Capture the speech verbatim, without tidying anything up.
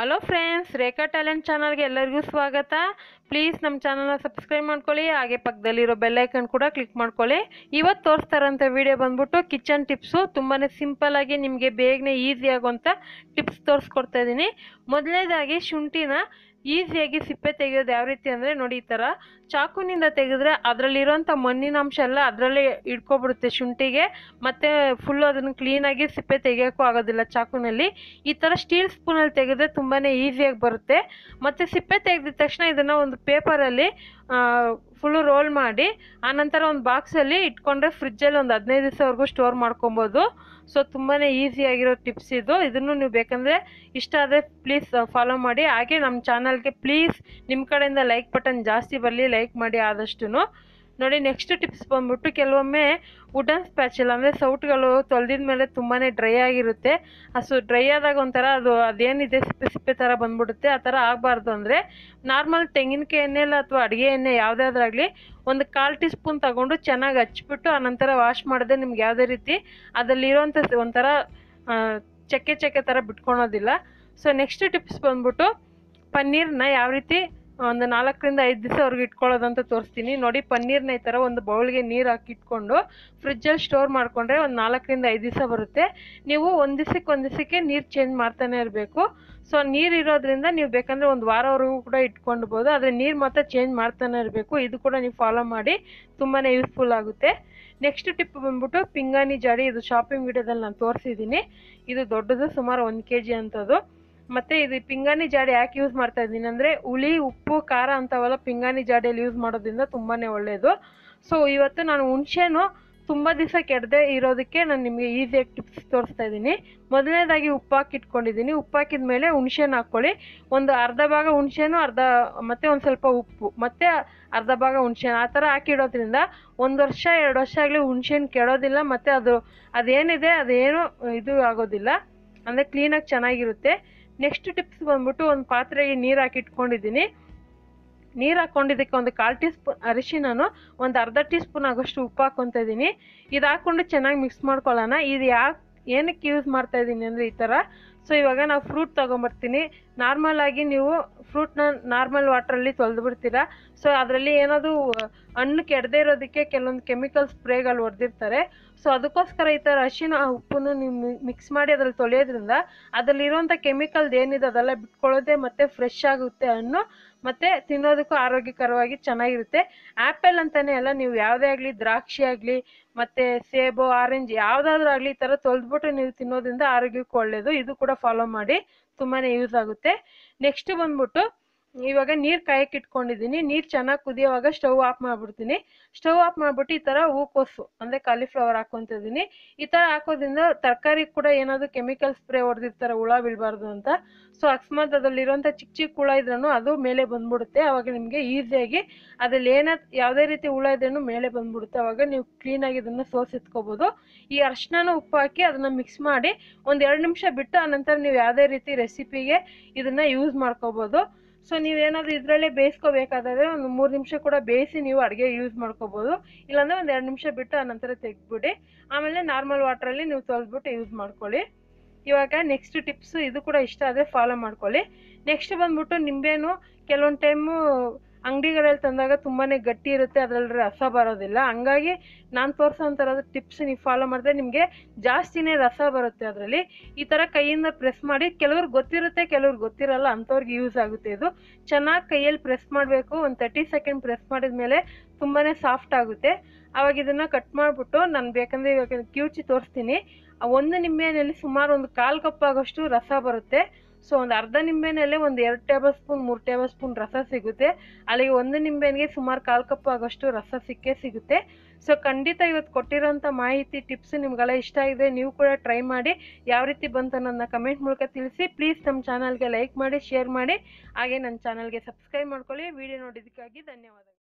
Hello friends, ರೇಖಾ talent ಚಾನಲ್ಗೆ ಎಲ್ಲರಿಗೂ ಸ್ವಾಗತ. ಪ್ಲೀಸ್ ನಮ್ಮ ಚಾನಲ್ನ ಸಬ್ಸ್ಕ್ರೈಬ್ ಮಾಡ್ಕೊಳ್ಳಿ, ಹಾಗೆ ಪಕ್ಕದಲ್ಲಿರೋ ಬೆಲ್ ಐಕನ್ ಕೂಡ ಕ್ಲಿಕ್ ಮಾಡ್ಕೊಳ್ಳಿ. ಇವತ್ತು ತೋರಿಸ್ತಾರಂಥ ವಿಡಿಯೋ ಬಂದ್ಬಿಟ್ಟು ಕಿಚನ್ ಟಿಪ್ಸು. ತುಂಬಾ ಸಿಂಪಲ್ಲಾಗಿ ನಿಮಗೆ ಬೇಗನೆ ಈಸಿ ಆಗೋಂಥ ಟಿಪ್ಸ್ ತೋರಿಸ್ಕೊಡ್ತಾ ಇದ್ದೀನಿ. ಮೊದಲನೇದಾಗಿ ಶುಂಠಿನ ಈಸಿಯಾಗಿ ಸಿಪ್ಪೆ ತೆಗೆಯೋದು ಯಾವ ರೀತಿ ಅಂದರೆ, ನೋಡಿ ಈ ಥರ ಚಾಕುನಿಂದ ತೆಗೆದ್ರೆ ಅದರಲ್ಲಿರೋಂಥ ಮಣ್ಣಿನ ಅಂಶ ಎಲ್ಲ ಅದರಲ್ಲೇ ಇಟ್ಕೊಬಿಡುತ್ತೆ ಶುಂಠಿಗೆ, ಮತ್ತು ಫುಲ್ಲು ಅದನ್ನು ಕ್ಲೀನಾಗಿ ಸಿಪ್ಪೆ ತೆಗಿಯೋಕ್ಕೂ ಆಗೋದಿಲ್ಲ ಚಾಕುನಲ್ಲಿ. ಈ ಥರ ಸ್ಟೀಲ್ ಸ್ಪೂನಲ್ಲಿ ತೆಗೆದ್ರೆ ತುಂಬಾ ಈಸಿಯಾಗಿ ಬರುತ್ತೆ. ಮತ್ತು ಸಿಪ್ಪೆ ತೆಗೆದಿದ ತಕ್ಷಣ ಇದನ್ನು ಒಂದು ಪೇಪರಲ್ಲಿ ಫುಲ್ಲು ರೋಲ್ ಮಾಡಿ ಆನಂತರ ಒಂದು ಬಾಕ್ಸಲ್ಲಿ ಇಟ್ಕೊಂಡ್ರೆ ಫ್ರಿಜ್ಜಲ್ಲಿ ಒಂದು ಹದಿನೈದು ದಿವಸವರೆಗೂ ಸ್ಟೋರ್ ಮಾಡ್ಕೊಬೋದು. ಸೊ ತುಂಬಾ ಈಸಿಯಾಗಿರೋ ಟಿಪ್ಸ್ ಇದು. ಇದನ್ನು ನೀವು ಬೇಕಂದರೆ ಇಷ್ಟ ಆದರೆ ಪ್ಲೀಸ್ ಫಾಲೋ ಮಾಡಿ. ಹಾಗೆ ನಮ್ಮ ಚಾನಲ್ಗೆ ಪ್ಲೀಸ್ ನಿಮ್ಮ ಕಡೆಯಿಂದ ಲೈಕ್ ಬಟನ್ ಜಾಸ್ತಿ ಬರಲಿ, ಲೈಕ್ ಮಾಡಿ ಆದಷ್ಟು. ನೋಡಿ, ನೆಕ್ಸ್ಟ್ ಟಿಪ್ಸ್ ಬಂದ್ಬಿಟ್ಟು, ಕೆಲವೊಮ್ಮೆ ವುಡನ್ ಸ್ಪ್ಯಾಚುಲಾ ಅಂದರೆ ಸೌಟ್ಗಳು ತೊಳೆದಿದ ಮೇಲೆ ತುಂಬಾ ಡ್ರೈ ಆಗಿರುತ್ತೆ. ಸೊ ಡ್ರೈ ಆದಾಗ ಒಂಥರ ಅದು ಅದೇನಿದೆ ಸಿಪ್ಪೆ ಸಿಪ್ಪೆ ಥರ ಬಂದ್ಬಿಡುತ್ತೆ. ಆ ಥರ ಆಗಬಾರ್ದು ಅಂದರೆ ನಾರ್ಮಲ್ ತೆಂಗಿನಕಾಯಿ ಎಣ್ಣೆಲ್ಲ ಅಥವಾ ಅಡುಗೆ ಎಣ್ಣೆ ಯಾವುದಾದ್ರಾಗಲಿ ಒಂದು ಕಾಲು ಟೀ ಸ್ಪೂನ್ ತೊಗೊಂಡು ಚೆನ್ನಾಗಿ ಹಚ್ಬಿಟ್ಟು ಆನಂತರ ವಾಶ್ ಮಾಡಿದ್ರೆ ನಿಮ್ಗೆ ಯಾವುದೇ ರೀತಿ ಅದರಲ್ಲಿರೋಂಥ ಒಂಥರ ಚಕ್ಕೆ ಚಕ್ಕೆ ಥರ ಬಿಟ್ಕೊಳೋದಿಲ್ಲ. ಸೊ ನೆಕ್ಸ್ಟ್ ಟಿಪ್ಸ್ ಬಂದ್ಬಿಟ್ಟು ಪನ್ನೀರನ್ನ ಯಾವ ರೀತಿ ಒಂದು ನಾಲ್ಕರಿಂದ ಐದು ದಿವಸವರೆಗೂ ಇಟ್ಕೊಳ್ಳೋದು ಅಂತ ತೋರಿಸ್ತೀನಿ. ನೋಡಿ, ಪನ್ನೀರ್ನ ಈ ಥರ ಒಂದು ಬೌಲ್ಗೆ ನೀರು ಹಾಕಿ ಇಟ್ಕೊಂಡು ಫ್ರಿಜ್ಜಲ್ಲಿ ಸ್ಟೋರ್ ಮಾಡಿಕೊಂಡ್ರೆ ಒಂದು ನಾಲ್ಕರಿಂದ ಐದು ದಿವಸ ಬರುತ್ತೆ. ನೀವು ಒಂದು ದಿವಸಕ್ಕೆ ಒಂದು ದಿವಸಕ್ಕೆ ನೀರು ಚೇಂಜ್ ಮಾಡ್ತಾನೆ ಇರಬೇಕು. ಸೊ ನೀರು ಇರೋದ್ರಿಂದ ನೀವು ಬೇಕಂದರೆ ಒಂದು ವಾರವರೆಗೂ ಕೂಡ ಇಟ್ಕೊಂಡ್ಬೋದು, ಆದರೆ ನೀರು ಮಾತ್ರ ಚೇಂಜ್ ಮಾಡ್ತಾನೆ ಇರಬೇಕು. ಇದು ಕೂಡ ನೀವು ಫಾಲೋ ಮಾಡಿ, ತುಂಬಾ ಯೂಸ್ಫುಲ್ ಆಗುತ್ತೆ. ನೆಕ್ಸ್ಟ್ ಟಿಪ್ ಬಂದ್ಬಿಟ್ಟು ಪಿಂಗಾಣಿ ಜಾಡಿ. ಇದು ಶಾಪಿಂಗ್ ವಿಡಿಯೋದಲ್ಲಿ ನಾನು ತೋರಿಸಿದ್ದೀನಿ. ಇದು ದೊಡ್ಡದು, ಸುಮಾರು ಒಂದು ಕೆ ಜಿ ಅಂಥದ್ದು. ಮತ್ತು ಇದು ಪಿಂಗಾಣಿ ಜಾಡಿ ಯಾಕೆ ಯೂಸ್ ಮಾಡ್ತಾ ಇದ್ದೀನಿ ಅಂದರೆ, ಹುಳಿ ಉಪ್ಪು ಖಾರ ಅಂಥವೆಲ್ಲ ಪಿಂಗಾಣಿ ಜಾಡಿಯಲ್ಲಿ ಯೂಸ್ ಮಾಡೋದ್ರಿಂದ ತುಂಬಾ ಒಳ್ಳೆಯದು. ಸೊ ಇವತ್ತು ನಾನು ಹುಣಸೆನು ತುಂಬ ದಿವಸ ಕೆಡದೆ ಇರೋದಕ್ಕೆ ನಾನು ನಿಮಗೆ ಈಸಿಯಾಗಿ ಟಿಪ್ಸ್ ತೋರಿಸ್ತಾ ಇದ್ದೀನಿ. ಮೊದಲನೇದಾಗಿ ಉಪ್ಪು ಹಾಕಿಟ್ಕೊಂಡಿದ್ದೀನಿ. ಉಪ್ಪು ಹಾಕಿದ ಮೇಲೆ ಹುಣಸೆನ ಹಾಕ್ಕೊಳ್ಳಿ. ಒಂದು ಅರ್ಧ ಭಾಗ ಹುಣಸೆನು, ಅರ್ಧ ಮತ್ತು ಒಂದು ಸ್ವಲ್ಪ ಉಪ್ಪು, ಮತ್ತು ಅರ್ಧ ಭಾಗ ಹುಣಸೆನ ಆ ಥರ ಹಾಕಿಡೋದ್ರಿಂದ ಒಂದು ವರ್ಷ ಎರಡು ವರ್ಷ ಆಗಲಿ ಹುಣಸೆನ ಕೆಡೋದಿಲ್ಲ, ಮತ್ತು ಅದು ಅದೇನಿದೆ ಅದೇನು ಇದು ಆಗೋದಿಲ್ಲ, ಅಂದರೆ ಕ್ಲೀನಾಗಿ ಚೆನ್ನಾಗಿರುತ್ತೆ. ನೆಕ್ಸ್ಟ್ ಟಿಪ್ಸ್ ಬಂದ್ಬಿಟ್ಟು ಒಂದು ಪಾತ್ರೆಗೆ ನೀರು ಹಾಕಿಟ್ಕೊಂಡಿದ್ದೀನಿ. ನೀರು ಹಾಕ್ಕೊಂಡಿದ್ದಕ್ಕೆ ಒಂದು ಕಾಲು ಟೀ ಸ್ಪೂನ್ ಅರಿಶಿನೂ, ಒಂದು ಅರ್ಧ ಟೀ ಸ್ಪೂನ್ ಆಗೋಷ್ಟು ಉಪ್ಪು ಹಾಕ್ಕೊತ ಇದ್ದೀನಿ. ಇದು ಹಾಕ್ಕೊಂಡು ಚೆನ್ನಾಗಿ ಮಿಕ್ಸ್ ಮಾಡ್ಕೊಳ್ಳೋಣ. ಇದು ಯಾಕೆ ಏನಕ್ಕೆ ಯೂಸ್ ಮಾಡ್ತಾ ಇದ್ದೀನಿ ಅಂದರೆ ಈ ಥರ. ಸೊ ಇವಾಗ ನಾವು ಫ್ರೂಟ್ ತೊಗೊಂಬರ್ತೀನಿ. ನಾರ್ಮಲಾಗಿ ನೀವು ಫ್ರೂಟ್ನ ನಾರ್ಮಲ್ ವಾಟ್ರಲ್ಲಿ ತೊಳೆದು ಬಿಡ್ತೀರಾ. ಸೊ ಅದರಲ್ಲಿ ಏನಾದರೂ ಹಣ್ಣು ಕೆಡದೆ ಇರೋದಕ್ಕೆ ಕೆಲವೊಂದು ಕೆಮಿಕಲ್ ಸ್ಪ್ರೇಗಳು ಹೊಡೆದಿರ್ತಾರೆ. ಸೊ ಅದಕ್ಕೋಸ್ಕರ ಈ ಥರ ಅರಿಶಿನ ಉಪ್ಪನ್ನು ನೀವು ಮಿಕ್ಸ್ ಮಾಡಿ ಅದರಲ್ಲಿ ತೊಳೆಯೋದ್ರಿಂದ ಅದರಲ್ಲಿರೋಂಥ ಕೆಮಿಕಲ್ದು ಏನಿದೆ ಅದೆಲ್ಲ ಬಿಟ್ಕೊಳ್ಳೋದೆ, ಮತ್ತು ಫ್ರೆಶ್ ಆಗುತ್ತೆ ಹಣ್ಣು, ಮತ್ತು ತಿನ್ನೋದಕ್ಕೂ ಆರೋಗ್ಯಕರವಾಗಿ ಚೆನ್ನಾಗಿರುತ್ತೆ. ಆ್ಯಪಲ್ ಅಂತಲೇ ಅಲ್ಲ, ನೀವು ಯಾವುದೇ ಆಗಲಿ, ದ್ರಾಕ್ಷಿ ಆಗಲಿ, ಮತ್ತು ಸೇಬು, ಆರೆಂಜ್ ಯಾವುದಾದ್ರೂ ಆಗಲಿ ಈ ಥರ ತೊಳೆದ್ಬಿಟ್ಟು ನೀವು ತಿನ್ನೋದ್ರಿಂದ ಆರೋಗ್ಯಕ್ಕೆ ಒಳ್ಳೆಯದು. ಇದು ಕೂಡ ಫಾಲೋ ಮಾಡಿ, ತುಂಬಾ ಯೂಸ್ ಆಗುತ್ತೆ. ನೆಕ್ಸ್ಟ್ ಬಂದ್ಬಿಟ್ಟು ಇವಾಗ ನೀರು ಕಾಯಕ್ಕೆ ಇಟ್ಕೊಂಡಿದ್ದೀನಿ. ನೀರು ಚೆನ್ನಾಗಿ ಕುದಿಯೋವಾಗ ಸ್ಟವ್ ಆಫ್ ಮಾಡಿಬಿಡ್ತೀನಿ. ಸ್ಟವ್ ಆಫ್ ಮಾಡಿಬಿಟ್ಟು ಈ ಥರ ಹೂಕೋಸು ಅಂದರೆ ಕಾಲಿಫ್ಲವರ್ ಹಾಕ್ಕೊತಿದ್ದೀನಿ. ಈ ಥರ ಹಾಕೋದ್ರಿಂದ ತರಕಾರಿ ಕೂಡ ಏನಾದರೂ ಕೆಮಿಕಲ್ ಸ್ಪ್ರೇ ಹೊಡೆದಿರ್ತಾರೆ ಹುಳ ಬೀಳಬಾರ್ದು ಅಂತ. ಸೊ ಅಕಸ್ಮಾತ್ ಅದರಲ್ಲಿರೋಂಥ ಚಿಕ್ಕ ಚಿಕ್ಕ ಹುಳ ಇದ್ರೂ ಅದು ಮೇಲೆ ಬಂದ್ಬಿಡುತ್ತೆ. ಆವಾಗ ನಿಮಗೆ ಈಸಿಯಾಗಿ ಅದರಲ್ಲಿ ಏನ ಯಾವುದೇ ರೀತಿ ಹುಳ ಇದ್ರೂ ಮೇಲೆ ಬಂದ್ಬಿಡುತ್ತೆ. ಆವಾಗ ನೀವು ಕ್ಲೀನಾಗಿ ಇದನ್ನು ಸೋಸಿಟ್ಕೋಬೋದು. ಈ ಅರಿಶಿನ ಉಪ್ಪು ಹಾಕಿ ಅದನ್ನು ಮಿಕ್ಸ್ ಮಾಡಿ ಒಂದು ಎರಡು ನಿಮಿಷ ಬಿಟ್ಟು ಆನಂತರ ನೀವು ಯಾವುದೇ ರೀತಿ ರೆಸಿಪಿಗೆ ಇದನ್ನು ಯೂಸ್ ಮಾಡ್ಕೋಬೋದು. ಸೊ ನೀವೇನಾದರೂ ಇದರಲ್ಲೇ ಬೇಯಿಸ್ಕೋಬೇಕಾದ್ರೆ ಒಂದು ಮೂರು ನಿಮಿಷ ಕೂಡ ಬೇಯಿಸಿ ನೀವು ಅಡುಗೆ ಯೂಸ್ ಮಾಡ್ಕೋಬೋದು. ಇಲ್ಲಾಂದರೆ ಒಂದು ಎರಡು ನಿಮಿಷ ಬಿಟ್ಟು ಆನಂತರ ತೆಗೆದ್ಬಿಡಿ. ಆಮೇಲೆ ನಾರ್ಮಲ್ ವಾಟ್ರಲ್ಲಿ ನೀವು ತೊಳೆದ್ಬಿಟ್ಟು ಯೂಸ್ ಮಾಡ್ಕೊಳ್ಳಿ. ಇವಾಗ ನೆಕ್ಸ್ಟ್ ಟಿಪ್ಸು, ಇದು ಕೂಡ ಇಷ್ಟ ಆದರೆ ಫಾಲೋ ಮಾಡ್ಕೊಳ್ಳಿ. ನೆಕ್ಸ್ಟ್ ಬಂದ್ಬಿಟ್ಟು ನಿಂಬೆನೂ ಕೆಲವೊಂದು ಟೈಮು ಅಂಗಡಿಗಳಲ್ಲಿ ತಂದಾಗ ತುಂಬಾ ಗಟ್ಟಿ ಇರುತ್ತೆ, ಅದರಲ್ಲಿ ರಸ ಬರೋದಿಲ್ಲ. ಹಂಗಾಗಿ ನಾನು ತೋರಿಸೋಂಥರದ ಟಿಪ್ಸ್ ನೀವು ಫಾಲೋ ಮಾಡಿದ್ರೆ ನಿಮಗೆ ಜಾಸ್ತಿನೇ ರಸ ಬರುತ್ತೆ ಅದರಲ್ಲಿ. ಈ ಥರ ಕೈಯಿಂದ ಪ್ರೆಸ್ ಮಾಡಿ, ಕೆಲವ್ರಿಗೆ ಗೊತ್ತಿರುತ್ತೆ ಕೆಲವ್ರಿಗೆ ಗೊತ್ತಿರಲ್ಲ, ಅಂಥವ್ರಿಗೆ ಯೂಸ್ ಆಗುತ್ತೆ ಇದು. ಚೆನ್ನಾಗಿ ಕೈಯಲ್ಲಿ ಪ್ರೆಸ್ ಮಾಡಬೇಕು. ಒಂದು ತರ್ಟಿ ಸೆಕೆಂಡ್ ಪ್ರೆಸ್ ಮಾಡಿದ ಮೇಲೆ ತುಂಬಾ ಸಾಫ್ಟ್ ಆಗುತ್ತೆ. ಆವಾಗ ಇದನ್ನು ಕಟ್ ಮಾಡಿಬಿಟ್ಟು, ನಾನು ಬೇಕಂದರೆ ಇವಾಗ ಕಿವುಚಿ ತೋರಿಸ್ತೀನಿ. ಒಂದು ನಿಂಬೆನಲ್ಲಿ ಸುಮಾರು ಒಂದು ಕಾಲು ಕಪ್ ಆಗೋಷ್ಟು ರಸ ಬರುತ್ತೆ. ಸೊ ಒಂದು ಅರ್ಧ ನಿಂಬೆನಲ್ಲೇ ಒಂದು ಎರಡು ಟೇಬಲ್ ಸ್ಪೂನ್ ಮೂರು ಟೇಬಲ್ ಸ್ಪೂನ್ ರಸ ಸಿಗುತ್ತೆ. ಅಲ್ಲಿಗೆ ಒಂದು ನಿಂಬೆನಿಗೆ ಸುಮಾರು ಕಾಲು ಕಪ್ ಆಗೋಷ್ಟು ರಸ ಸಿಕ್ಕೇ ಸಿಗುತ್ತೆ. ಸೊ ಖಂಡಿತ ಇವತ್ತು ಕೊಟ್ಟಿರೋಂಥ ಮಾಹಿತಿ ಟಿಪ್ಸ್ ನಿಮ್ಗೆಲ್ಲ ಇಷ್ಟ ಆಗಿದೆ. ನೀವು ಕೂಡ ಟ್ರೈ ಮಾಡಿ, ಯಾವ ರೀತಿ ಬಂತು ಅನ್ನೋದನ್ನ ಕಮೆಂಟ್ ಮೂಲಕ ತಿಳಿಸಿ. ಪ್ಲೀಸ್ ನಮ್ಮ ಚಾನಲ್ಗೆ ಲೈಕ್ ಮಾಡಿ, ಶೇರ್ ಮಾಡಿ, ಹಾಗೆ ನನ್ನ ಚಾನಲ್ಗೆ ಸಬ್ಸ್ಕ್ರೈಬ್ ಮಾಡ್ಕೊಳ್ಳಿ. ವಿಡಿಯೋ ನೋಡಿದ್ದಕ್ಕಾಗಿ ಧನ್ಯವಾದಗಳು.